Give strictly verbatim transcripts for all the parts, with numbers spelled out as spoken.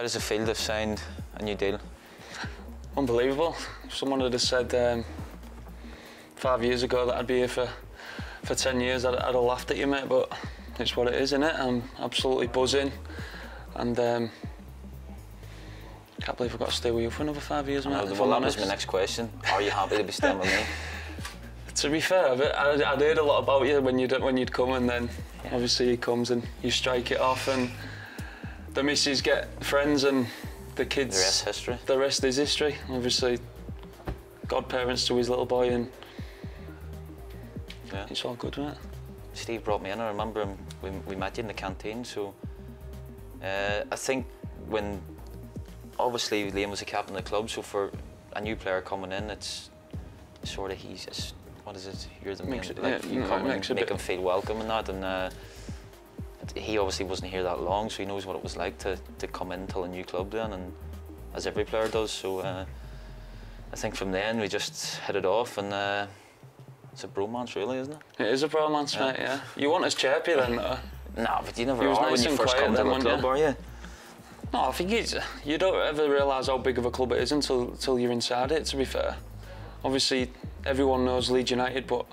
How does it feel they've signed a new deal? Unbelievable. If someone had said um, five years ago that I'd be here for, for ten years, I'd, I'd have laughed at you, mate, but it's what it is, innit? I'm absolutely buzzing. And um, I can't believe I've got to stay with you for another five years, mate. Well, that was my next question. Are you happy to be staying with me? To be fair, I'd, I'd heard a lot about you when you'd, when you'd come, and then yeah. Obviously he comes and you strike it off, and the missus get friends and the kids... The rest history. The rest is history. Obviously, godparents to his little boy, and yeah. It's all good, mate. Steve brought me in. I remember him, we, we met you in the canteen, so... Uh, I think when... Obviously, Liam was the captain of the club, so for a new player coming in, it's sort of he's... It's, what is it? You're the main, it, like, yeah, you come and make him feel welcome and that, and uh, he obviously wasn't here that long, so he knows what it was like to, to come in till a new club then, and as every player does, so uh, I think from then we just hit it off, and uh, it's a bromance really, isn't it? It is a bromance, yeah. Mate, yeah. You want us chirpy then? No, nah, but you never are nice when you first come to the club, are you? No, I think it's, you don't ever realise how big of a club it is until, until you're inside it, to be fair. Obviously, everyone knows Leeds United, but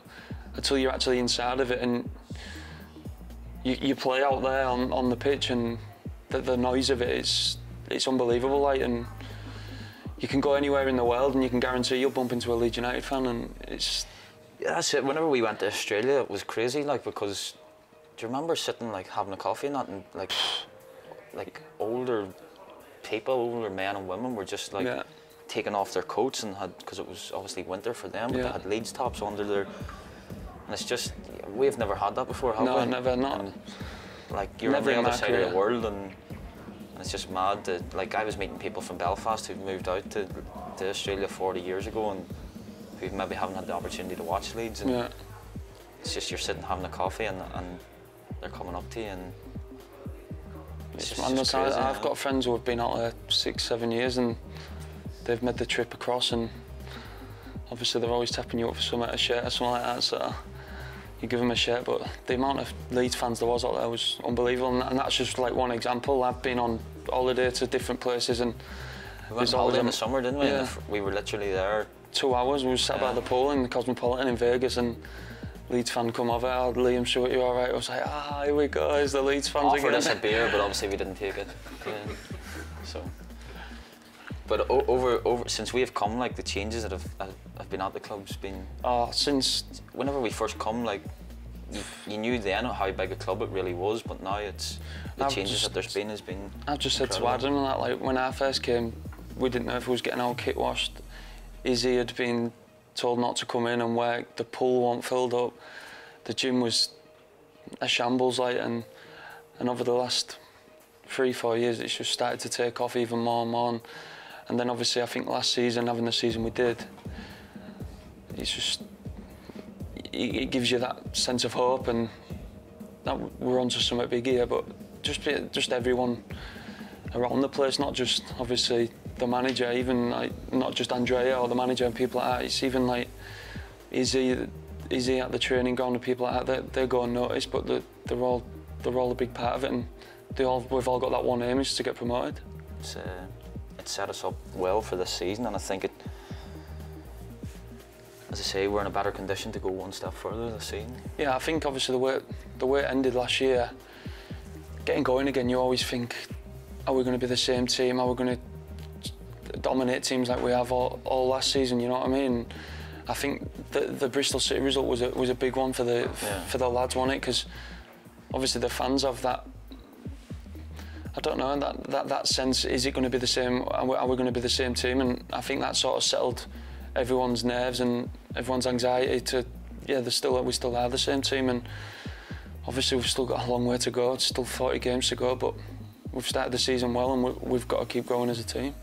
until you're actually inside of it and you, you play out there on, on the pitch, and the, the noise of it, it's, it's unbelievable, like, and you can go anywhere in the world and you can guarantee you'll bump into a Leeds United fan, and it's... Yeah, that's it. Whenever we went to Australia, it was crazy, like, because... Do you remember sitting, like, having a coffee and that, and, like, like older people, older men and women were just, like... Yeah. Taken off their coats and had, because it was obviously winter for them, but yeah. They had Leeds tops under their, and it's just, we've never had that before, have no, we? No, never, not. And, like, you're never on the other side of the world, and, and it's just mad that, like, I was meeting people from Belfast who've moved out to, to Australia forty years ago and who maybe haven't had the opportunity to watch Leeds, and yeah. It's just you're sitting having a coffee and, and they're coming up to you, and it's, it's just, man, just crazy, I, I've got friends who have been out there six, seven years and they've made the trip across, and obviously they're always tapping you up for some, a shirt or something like that, so you give them a shirt, but the amount of Leeds fans there was out there was unbelievable, and that's just like one example. I've been on holiday to different places, and... We went on holiday in the summer, didn't we? Yeah. And we were literally there... Two hours, we were sat yeah. by the pool in the Cosmopolitan in Vegas, and Leeds fan come over, oh, Liam Stewart, you all right? I was like, ah, oh, here we go, it's the Leeds fans again. Offered us a beer, but obviously we didn't take it. Yeah. So. But over, over since we have come, like, the changes that have, have been at the club's been... Oh, since... Whenever we first come, like, you, you knew then how big a club it really was, but now it's... The I've changes just, that there's been has been I've just incredible. Said to Adam that, like, when I first came, we didn't know if we was getting our kit washed. Izzy had been told not to come in and work, the pool wasn't filled up, the gym was a shambles, like, and, and over the last three, four years, it's just started to take off even more and more. And, And then obviously I think last season, having the season we did, it's just, it gives you that sense of hope, and that we're onto something big here, but just just everyone around the place, not just obviously the manager, even like, not just Andrea or the manager and people like that, it's even like Izzy, Izzy at the training ground and people like that, they, they go unnoticed, but they're, they're, all, they're all a big part of it, and they all, we've all got that one aim, is to get promoted. So. Set us up well for this season, and I think it, as I say, we're in a better condition to go one step further this season. Yeah, I think obviously the way, the way it ended last year, getting going again, you always think, are we going to be the same team? Are we going to dominate teams like we have all, all last season? You know what I mean? I think the, the Bristol City result was a, was a big one for the yeah. for the lads, wasn't it? Because obviously the fans have that. I don't know, that, that, that sense, is it going to be the same, are we, are we going to be the same team? And I think that sort of settled everyone's nerves and everyone's anxiety to, yeah, they're still, we still are the same team, and obviously we've still got a long way to go, it's still forty games to go, but we've started the season well, and we, we've got to keep going as a team.